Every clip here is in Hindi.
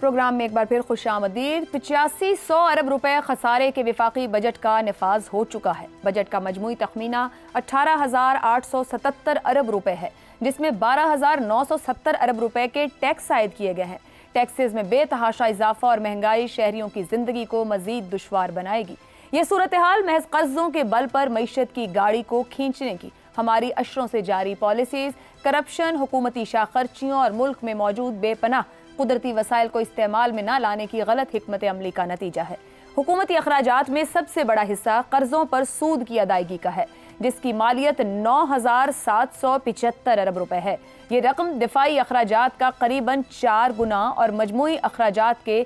प्रोग्राम में एक बार फिर खुशामदीद। 8500 अरब रुपए खसारे के विफाकी बजट का नफाज हो चुका है। बजट का मजमूई तखमीना 18,877 अरब रुपए है, जिसमें 12,970 अरब रुपए के टैक्स आयद किए गए हैं। टैक्सेस में बेतहाशा इजाफा और महंगाई शहरियों की जिंदगी को मजीद दुश्वार बनाएगी। ये सूरत हाल महज कर्जों के बल पर मईशत की गाड़ी को खींचने की, हमारी अशरों से जारी पॉलिसीज़, करप्शन, हुकूमती शाखर्चियों और मुल्क में मौजूद बेपनाह कुदरती वसाइल को इस्तेमाल में न लाने की गलत हिकमत अमली का नतीजा है। हुकूमती अखराजात में सबसे बड़ा हिस्सा कर्जों पर सूद की अदायगी का है, जिसकी मालियत 9,775 अरब रुपए है। ये रकम दिफाई अखराजात का करीबन 4 गुना और मजमूई अखराजात के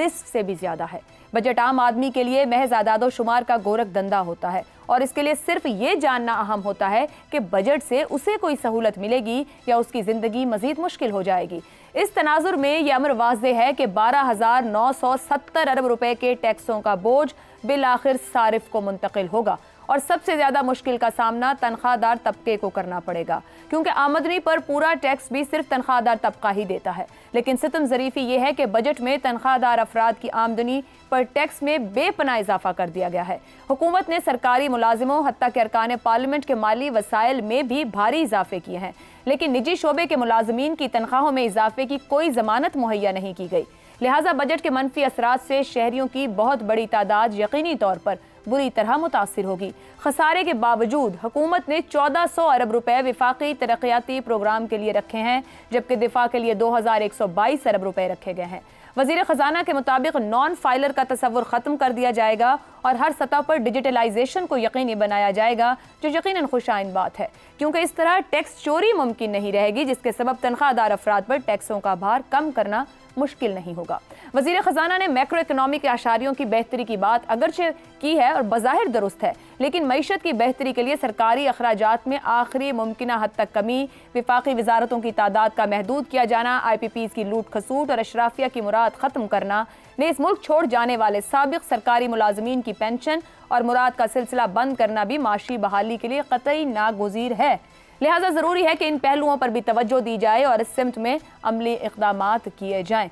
निस्फ से भी ज़्यादा है। बजट आम आदमी के लिए महज आदादो शुमार का गोरख धंधा होता है और इसके लिए सिर्फ ये जानना अहम होता है कि बजट से उसे कोई सहूलत मिलेगी या उसकी ज़िंदगी मज़ीद मुश्किल हो जाएगी। इस तनाजुर में यह अमर वाज़े है कि 12,970 अरब रुपए के टैक्सों का बोझ बिल आखिर सारिफ को मुंतकिल होगा और सबसे ज़्यादा मुश्किल का सामना तनख्वाहदार तबके को करना पड़ेगा, क्योंकि आमदनी पर पूरा टैक्स भी सिर्फ तनख्वाहदार तबका ही देता है। लेकिन सितम ज़रीफ़ी ये है कि बजट में तनख्वाहदार अफराद की आमदनी पर टैक्स में बेपनाह इजाफा कर दिया गया है। हुकूमत ने सरकारी मुलाजिमों हत्ता के अरकान पार्लियामेंट के माली वसाइल में भी भारी इजाफे किए हैं, लेकिन निजी शोबे के मुलाजमीन की तनख्वाहों में इजाफे की कोई जमानत मुहैया नहीं की गई। लिहाजा बजट के मनफी असरात से शहरियों की बहुत बड़ी तादाद यकीनी तौर पर बुरी तरह मुतासिर होगी। खसारे के बावजूद हुकूमत ने 1400 अरब रुपए विफाकी तरक्याती प्रोग्राम के लिए रखे हैं, जबकि दिफा के लिए 2,122 अरब रुपए रखे गए हैं। वजीर खजाना के मुताबिक नॉन फाइलर का तस्वर ख़त्म कर दिया जाएगा और हर सतह पर डिजिटलाइजेशन को यकीनी बनाया जाएगा, जो यकीनन खुशाइन बात है, क्योंकि इस तरह टैक्स चोरी मुमकिन नहीं रहेगी, जिसके सबब तनख्वाहदार अफराद पर टैक्सों का भार कम करना मुश्किल नहीं होगा। वजीर खजाना ने मैक्रो इकोनॉमिक आशारियों की बेहतरी की बात अगरचे की है और बज़ाहिर दुरुस्त है, लेकिन मईशत की बेहतरी के लिए सरकारी अखराजात में आखिरी मुमकिन हद तक कमी, विफाकी वजारतों की तादाद का महदूद किया जाना, IPPs की लूट खसूट और अशराफिया की मुराद ख़त्म करना ने इस मुल्क छोड़ जाने वाले साबिक सरकारी मुलाजमीन की पेंशन और मुराद का सिलसिला बंद करना भी माशी बहाली के लिए कतई नागुज़ीर है। लिहाजा ज़रूरी है कि इन पहलुओं पर भी तवज्जो दी जाए और इस सिम्त में अमली इक़दामात किए जाएँ।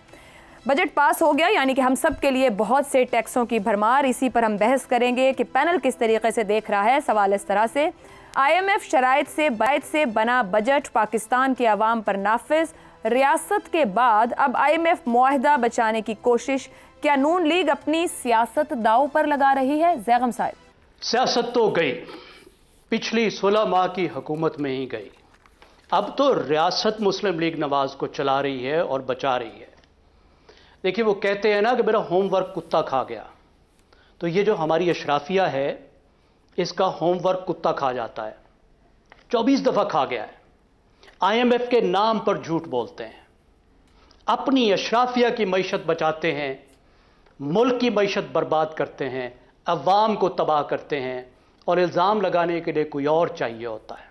बजट पास हो गया, यानी कि हम सब के लिए बहुत से टैक्सों की भरमार। इसी पर हम बहस करेंगे कि पैनल किस तरीके से देख रहा है। सवाल इस तरह से, IMF शराइत से बना बजट पाकिस्तान के आवाम पर नाफिज, रियासत के बाद अब IMF मुआहदा बचाने की कोशिश, क्या नून लीग अपनी सियासत दाव पर लगा रही है? जैगम साहब, सियासत तो गई, पिछली 16 माह की हुकूमत में ही गई, अब तो रियासत मुस्लिम लीग नवाज को चला रही है और बचा रही है। देखिए, वो कहते हैं ना कि मेरा होमवर्क कुत्ता खा गया, तो ये जो हमारी अशराफिया है, इसका होमवर्क कुत्ता खा जाता है। 24 दफ़ा खा गया है। IMF के नाम पर झूठ बोलते हैं, अपनी अशराफिया की मईशत बचाते हैं, मुल्क की मईशत बर्बाद करते हैं, अवाम को तबाह करते हैं और इल्ज़ाम लगाने के लिए कोई और चाहिए होता है।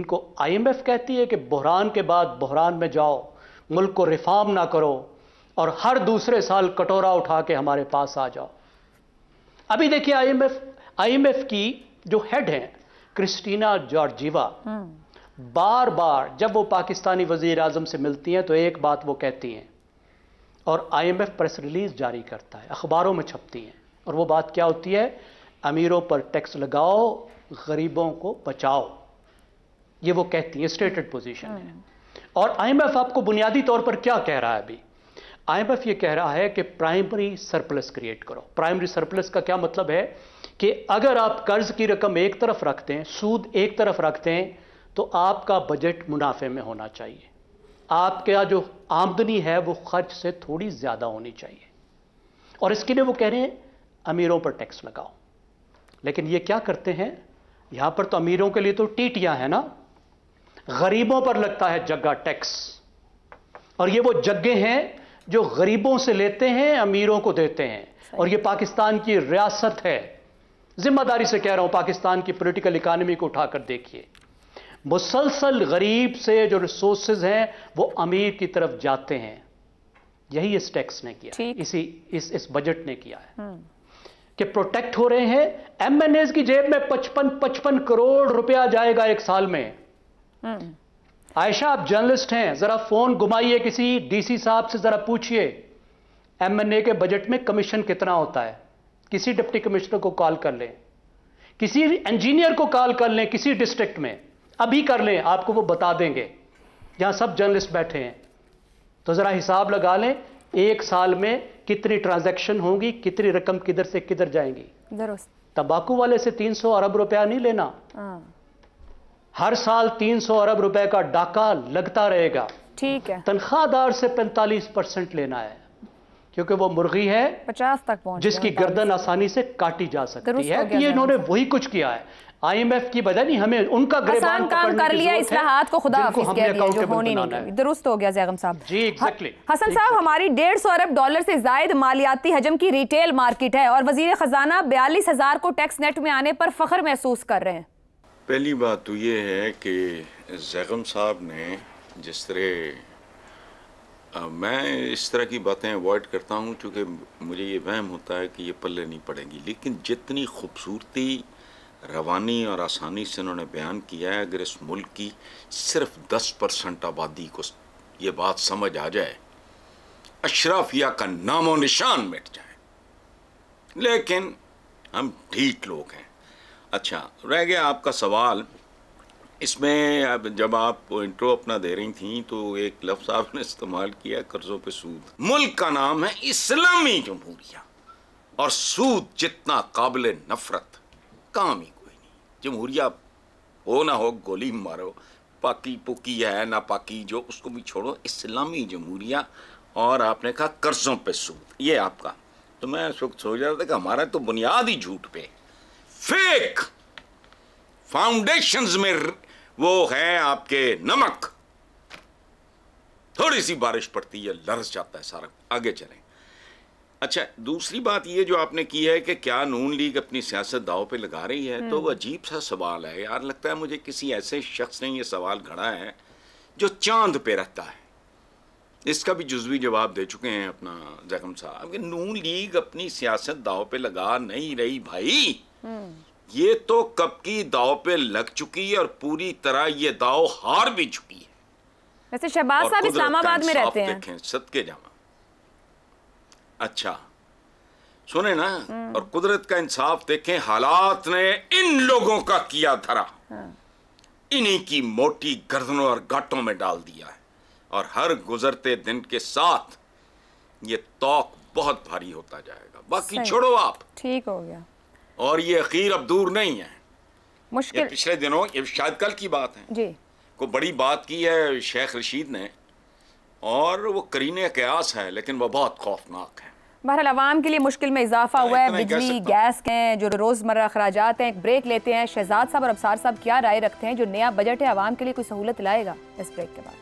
इनको IMF कहती है कि बहरान के बाद बहरान में जाओ, मुल्क को रिफॉर्म ना करो और हर दूसरे साल कटोरा उठा के हमारे पास आ जाओ। अभी देखिए, IMF की जो हेड हैं क्रिस्टीना जॉर्जिवा, बार बार जब वो पाकिस्तानी वजीर आजम से मिलती हैं तो एक बात वो कहती हैं और IMF प्रेस रिलीज जारी करता है, अखबारों में छपती हैं, और वो बात क्या होती है? अमीरों पर टैक्स लगाओ, गरीबों को बचाओ। ये वो कहती है, स्टेटेड पोजीशन है। और IMF आपको बुनियादी तौर पर क्या कह रहा है? अभी IMF ये कह रहा है कि प्राइमरी सरप्लस क्रिएट करो। प्राइमरी सरप्लस का क्या मतलब है? कि अगर आप कर्ज की रकम एक तरफ रखते हैं, सूद एक तरफ रखते हैं, तो आपका बजट मुनाफे में होना चाहिए। आपका जो आमदनी है वो खर्च से थोड़ी ज़्यादा होनी चाहिए और इसके लिए वो कह रहे हैं अमीरों पर टैक्स लगाओ। लेकिन ये क्या करते हैं? यहां पर तो अमीरों के लिए तो टीटियां है ना, गरीबों पर लगता है जग्गा टैक्स, और ये वो जग्गे हैं जो गरीबों से लेते हैं, अमीरों को देते हैं। और ये पाकिस्तान की रियासत है, जिम्मेदारी से कह रहा हूं, पाकिस्तान की पॉलिटिकल इकोनॉमी को उठाकर देखिए, मुसलसल गरीब से जो रिसोर्सेज हैं वो अमीर की तरफ जाते हैं। यही इस टैक्स ने किया, इस बजट ने किया है कि प्रोटेक्ट हो रहे हैं। MNAs की जेब में 55 करोड़ रुपया जाएगा एक साल में। आयशा आप जर्नलिस्ट हैं, जरा फोन घुमाइए किसी डीसी साहब से, जरा पूछिए एमएनए के बजट में कमीशन कितना होता है। किसी डिप्टी कमिश्नर को कॉल कर लें, किसी इंजीनियर को कॉल कर लें किसी डिस्ट्रिक्ट में, अभी कर लें, आपको वो बता देंगे। यहां सब जर्नलिस्ट बैठे हैं, तो जरा हिसाब लगा लें एक साल में कितनी ट्रांजैक्शन होंगी, कितनी रकम किधर से किधर जाएंगी। तंबाकू वाले से 300 अरब रुपया नहीं लेना, हर साल 300 अरब रुपए का डाका लगता रहेगा। ठीक है, तनख्वाहदार से 45% लेना है, क्योंकि वो मुर्गी है 50 तक पहुंच जिसकी गर्दन आसानी से काटी जा सकती है। ये इन्होंने वही कुछ किया है। आईएमएफ की बजाय नहीं, हमें उनका गिरफ्तार कर लिया, इस्लाहात को खुदा हाफिज़ कह दिया, जो होनी नहीं चाहिए। दुरुस्त हो गया ज़ैगम साहब जी, एग्जैक्टली। हसन साहब, हमारी 150 अरब डॉलर से ज़ायद मालियाती हजम की रिटेल मार्केट है और वज़ीर खजाना 42,000 को टैक्स नेट में आने पर फख्र महसूस कर रहे हैं। पहली बात तो ये है कि ज़ैगम साहब ने जिस तरह, मैं इस तरह की बातें अवॉइड करता हूँ क्योंकि मुझे ये वहम होता है कि ये पल्ले नहीं पड़ेंगी, लेकिन जितनी खूबसूरती, रवानी और आसानी से उन्होंने बयान किया है, अगर इस मुल्क की सिर्फ 10% आबादी को ये बात समझ आ जाए, अशराफिया का नामो निशान मिट जाए, लेकिन हम ढीठ लोग हैं। अच्छा, रह गया आपका सवाल, इसमें अब जब आप इंट्रो अपना दे रही थी तो एक लफ्ज़ आपने इस्तेमाल किया, कर्जों पे सूद। मुल्क का नाम है इस्लामी जमहूरिया और सूद जितना काबिल नफरत काम ही कोई नहीं। जमहूरिया हो ना हो, गोली मारो, पाकी पुकी है ना पाकी, जो उसको भी छोड़ो, इस्लामी जमहूरिया। और आपने कहा कर्जों पे सूद, ये आपका, तो मैं उस वक्त सोच रहा था कि हमारा तो बुनियाद ही झूठ पे, फेक फाउंडेशंस में वो है आपके नमक, थोड़ी सी बारिश पड़ती है लरस जाता है सारा। आगे चलें। अच्छा, दूसरी बात ये जो आपने की है कि क्या नून लीग अपनी सियासत दाव पे लगा रही है, तो वो अजीब सा सवाल है यार। लगता है मुझे किसी ऐसे शख्स ने ये सवाल घड़ा है जो चांद पे रहता है। इसका भी जुज़वी जवाब दे चुके हैं अपना ज़ैगम साहब कि नून लीग अपनी सियासत दाव पे लगा नहीं रही। भाई ये तो कब की दाव पे लग चुकी है और पूरी तरह ये दाव हार भी चुकी है। वैसे शहबाज साहब इस्लामाबाद में रहते हैं, सदके जामा। अच्छा सुने ना, और कुदरत का इंसाफ देखें, हालात ने इन लोगों का किया धरा, इन्हीं की मोटी गर्दनों और गांठों में डाल दिया है, और हर गुजरते दिन के साथ ये तौक बहुत भारी होता जाएगा। बाकी छोड़ो आप, ठीक हो गया। और ये अखीर अब दूर नहीं है, मुश्किल। पिछले दिनों, ये शायद कल की बात है जी, को बड़ी बात की है शेख रशीद ने, और वो करीने कयास है, लेकिन वो बहुत खौफनाक है। बहरहाल आवाम के लिए मुश्किल में इजाफा हुआ है, बिजली, गैस के जो रोज़मर्रा अखराजात हैं। एक ब्रेक लेते हैं। शहजाद साहब और अबसार साहब क्या राय रखते हैं, जो नया बजट है आवाम के लिए कोई सहूलत लाएगा? इस ब्रेक के बाद।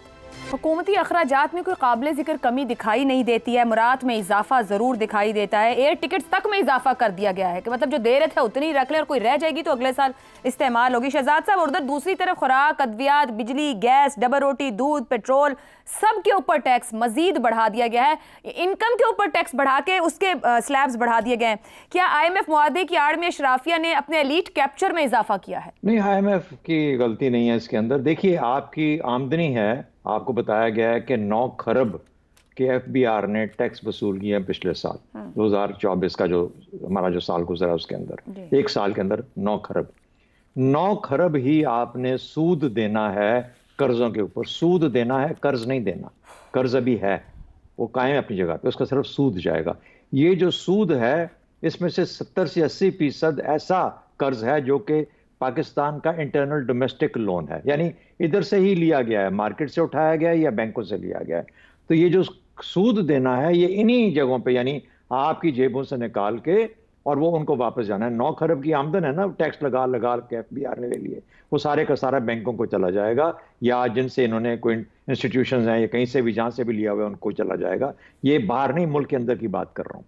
हुकूमती अखराजात में कोई काबिल जिक्र कमी दिखाई नहीं देती है, मुराद में इजाफा ज़रूर दिखाई देता है। एयर टिकट्स तक में इजाफा कर दिया गया है कि मतलब जो दे रहे थे उतनी रख लें और कोई रह जाएगी तो अगले साल इस्तेमाल होगी। शहजाद साहब, और उधर दूसरी तरफ खुराक, अद्वियात, बिजली, गैस, डबल रोटी, दूध, पेट्रोल, सब के ऊपर टैक्स मजीद बढ़ा दिया गया है। इनकम के ऊपर टैक्स बढ़ा के उसके स्लैब्स बढ़ा दिए गए हैं। क्या IMF मुआहदे की आड़ में अशराफिया ने अपने एलीट कैप्चर में इजाफा किया है? नहीं, IMF की गलती नहीं है इसके अंदर। देखिए, आपकी आमदनी है, आपको बताया गया है कि 9 खरब के FBR ने टैक्स वसूल किए हैं पिछले साल। 2024 का जो हमारा जो साल गुजरा उसके अंदर, एक साल के अंदर 9 खरब ही आपने सूद देना है कर्जों के ऊपर। सूद देना है, कर्ज नहीं देना। कर्ज अभी है, वो कायम अपनी जगह पे, उसका सिर्फ सूद जाएगा। ये जो सूद है, इसमें से 70 से 80% ऐसा कर्ज है जो कि पाकिस्तान का इंटरनल डोमेस्टिक लोन है, यानी इधर से ही लिया गया है, मार्केट से उठाया गया है या बैंकों से लिया गया है। तो ये जो सूद देना है, ये इन्हीं जगहों पे, यानी आपकी जेबों से निकाल के, और वो उनको वापस जाना है। 9 खरब की आमदन है ना, टैक्स लगा लगा के FBR ने ले लिए, वो सारे का सारा बैंकों को चला जाएगा, या जिनसे इन्होंने कोई इंस्टीट्यूशंस हैं या कहीं से भी, जहाँ से भी लिया हुआ है, उनको चला जाएगा। ये बाहर नहीं, मुल्क के अंदर की बात कर रहा हूँ।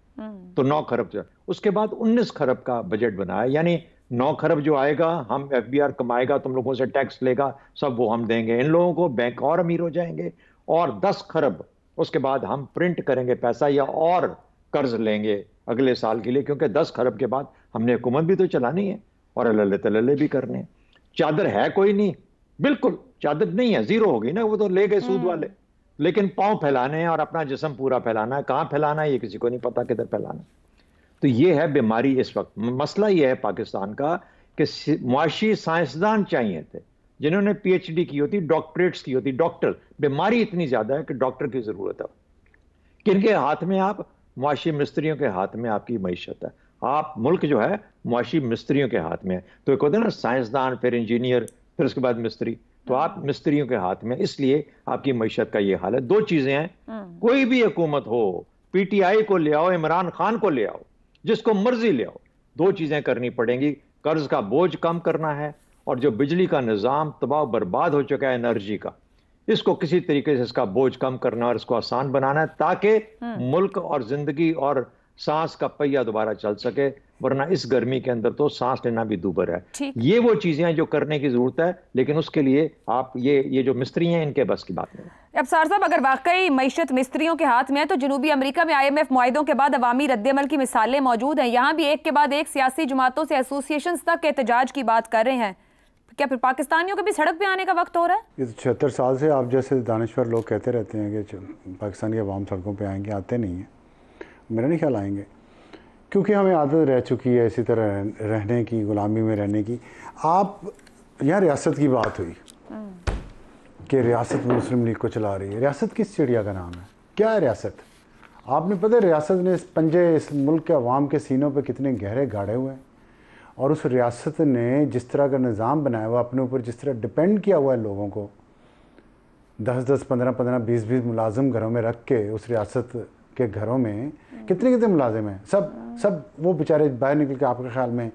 तो 9 खरब। उसके बाद 19 खरब का बजट बनाया, यानी 9 खरब जो आएगा, हम FBR कमाएगा, तुम लोगों से टैक्स लेगा, सब वो हम देंगे इन लोगों को, बैंक और अमीर हो जाएंगे। और 10 खरब उसके बाद हम प्रिंट करेंगे पैसा, या और कर्ज लेंगे अगले साल के लिए, क्योंकि 10 खरब के बाद हमने हुकूमत भी तो चलानी है और अल्ले तल्ले भी करने हैं। चादर है कोई नहीं, बिल्कुल शहादत नहीं है, जीरो हो गई ना, वो तो ले गए सूद वाले। लेकिन पांव फैलाने हैं और अपना जिस्म पूरा फैलाना है, कहाँ फैलाना है ये किसी को नहीं पता, किधर फैलाना। तो ये है बीमारी इस वक्त। मसला ये है पाकिस्तान का कि मुआशी साइंसदान चाहिए थे जिन्होंने PhD की होती, डॉक्टरेट्स की होती, डॉक्टर। बीमारी इतनी ज़्यादा है कि डॉक्टर की ज़रूरत है। किनके हाथ में? आप मुआशी मिस्त्रियों के हाथ में आपकी मईशत है। आप मुल्क जो है मुआशी मिस्त्रियों के हाथ में है। तो एक होता है ना साइंसदान, फिर इंजीनियर, फिर उसके बाद मिस्त्री। तो आप मिस्त्रियों के हाथ में, इसलिए आपकी मईशत का ये हाल है। दो चीज़ें हैं, कोई भी हुकूमत हो, PTI को ले आओ, इमरान खान को ले आओ, जिसको मर्जी ले आओ, दो चीज़ें करनी पड़ेंगी। कर्ज का बोझ कम करना है और जो बिजली का निज़ाम तबाह बर्बाद हो चुका है एनर्जी का, इसको किसी तरीके से इसका बोझ कम करना और इसको आसान बनाना है ताकि मुल्क और ज़िंदगी और सांस का पहिया दोबारा चल सके। वरना इस गर्मी के अंदर तो सांस लेना भी दूभर है। ये वो चीज़ें हैं जो करने की ज़रूरत है, लेकिन उसके लिए आप ये जो मिस्त्री हैं इनके बस की बात नहीं। अब सार साहब, अगर वाकई मईशत मिस्त्रियों के हाथ में है तो जनूबी अमेरिका में IMF मुआहिदों के बाद अवामी रद्दमल की मिसालें मौजूद हैं। यहाँ भी एक के बाद एक सियासी जमातों से एसोसिएशन तक एहतजाज की बात कर रहे हैं। क्या फिर पाकिस्तानियों के भी सड़क पे आने का वक्त हो रहा है? ये 76 साल से आप जैसे दानिश्वर लोग कहते रहते हैं कि पाकिस्तानी अवाम सड़कों पे आएंगे, आते नहीं हैं। मेरा नहीं ख्याल आएंगे, क्योंकि हमें आदत रह चुकी है इसी तरह रहने की, गुलामी में रहने की। आप यहाँ रियासत की बात हुई कि रियासत मुस्लिम लीग को चला रही है। रियासत किस चिड़िया का नाम है? क्या है रियासत? आपने पता है रियासत ने इस पंजे इस मुल्क के अवाम के सीनों पर कितने गहरे गाड़े हुए हैं। और उस रियासत ने जिस तरह का निज़ाम बनाया हुआ, अपने ऊपर जिस तरह डिपेंड किया हुआ है लोगों को, 10-10, 15-15, 20-20 मुलाजिम घरों में रख के, उस रियासत के घरों में कितने मुलाजिम हैं, सब वो बेचारे बाहर निकल के आपके ख्याल में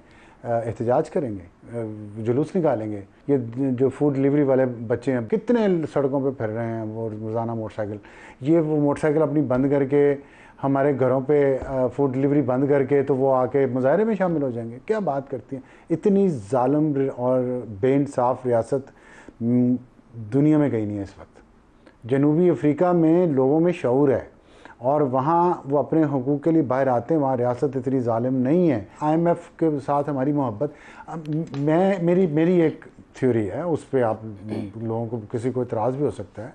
एहतजाज करेंगे, जुलूस निकालेंगे। ये जो फूड डिलीवरी वाले बच्चे हैं कितने सड़कों पर फिर रहे हैं, वो रोज़ाना मोटरसाइकिल, ये वो मोटरसाइकिल अपनी बंद करके हमारे घरों पे फूड डिलीवरी बंद करके तो वो आके मुजाहरे में शामिल हो जाएंगे। क्या बात करती हैं! इतनी जालिम और बेइंसाफ़ रियासत दुनिया में कहीं नहीं है इस वक्त। जनूबी अफ्रीका में लोगों में शऊर है और वहाँ वो अपने हुकूक के लिए बाहर आते हैं, वहाँ रियासत इतनी जालिम नहीं है। IMF के साथ हमारी मोहब्बत, मेरी एक थ्योरी है, उस पर आप लोगों को, किसी को इतराज़ भी हो सकता है,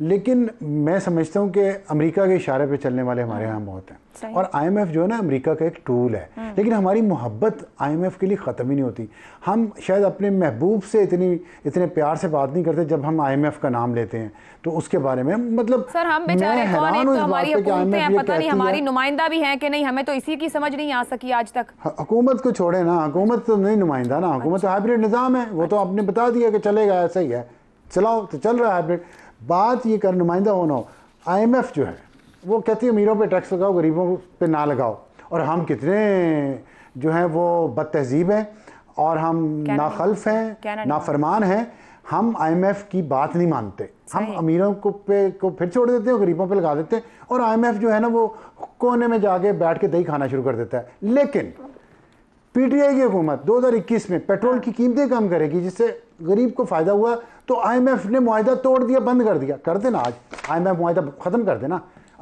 लेकिन मैं समझता हूँ कि अमेरिका के इशारे पे चलने वाले हमारे यहाँ बहुत हैं। और IMF जो है ना अमेरिका का एक टूल है, लेकिन हमारी मोहब्बत IMF के लिए ख़त्म ही नहीं होती। हम शायद अपने महबूब से इतने प्यार से बात नहीं करते जब हम IMF का नाम लेते हैं तो उसके बारे में। मतलब सर, हम बेचारे कौन हैं, तो हमारी हुकूमतें हैं, पता नहीं हमारी नुमाइंदा भी हैं कि नहीं, हमें तो इसी की समझ नहीं आ सकी आज तक। हुकूमत को छोड़े ना, हुकूमत तो नहीं नुमाइंदा ना, हुकूमत तो हाइब्रिड निज़ाम है। वो तो आपने बता दिया कि चलेगा, ऐसा ही है, चलाओ तो चल रहा है हाइब्रिड। बात ये कर नुमाइंदा होना हो। IMF जो है वो कहती है अमीरों पे टैक्स लगाओ, गरीबों पे ना लगाओ। और हम कितने जो हैं वो बदतहजीब हैं और हम नाखल्फ हैं, नाफरमान हैं। हम IMF की बात नहीं मानते, हम अमीरों को फिर छोड़ देते हैं, गरीबों पे लगा देते हैं। और IMF जो है ना वो कोने में जाके बैठ के दही खाना शुरू कर देता है। लेकिन PTI की हुकूमत 2021 में पेट्रोल की कीमतें कम करेगी, जिससे गरीब को फ़ायदा हुआ, तो IMF ने मुआहिदा तोड़ दिया, बंद कर दिया। कर देना आज IMF मुआहिदा ख़त्म कर देना।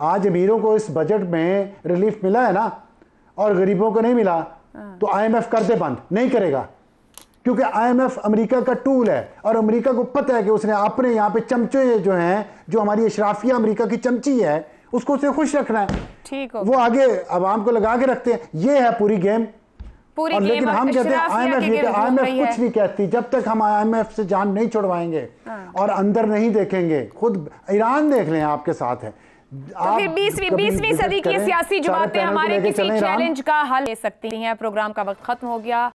आज अमीरों को इस बजट में रिलीफ मिला है ना और गरीबों को नहीं मिला, तो IMF कर दे बंद, नहीं करेगा, क्योंकि IMF अमेरिका का टूल है। और अमेरिका को पता है कि उसने अपने यहाँ पे चमचे जो हैं, जो हमारी अशराफिया अमेरिका की चमची है, उसको उसे खुश रखना है। ठीक हो, वो आगे आवाम को लगा के रखते हैं। ये है पूरी गेम। और लेकिन हम कहते हैं IMF कुछ नहीं कहती जब तक हम IMF से जान नहीं छुड़वाएंगे और अंदर नहीं देखेंगे। खुद ईरान देख लें, आपके साथ है। तो फिर 20वीं सदी की सियासी जमातें हमारे किसी चैलेंज का हल ले सकती हैं। प्रोग्राम का वक्त खत्म हो गया।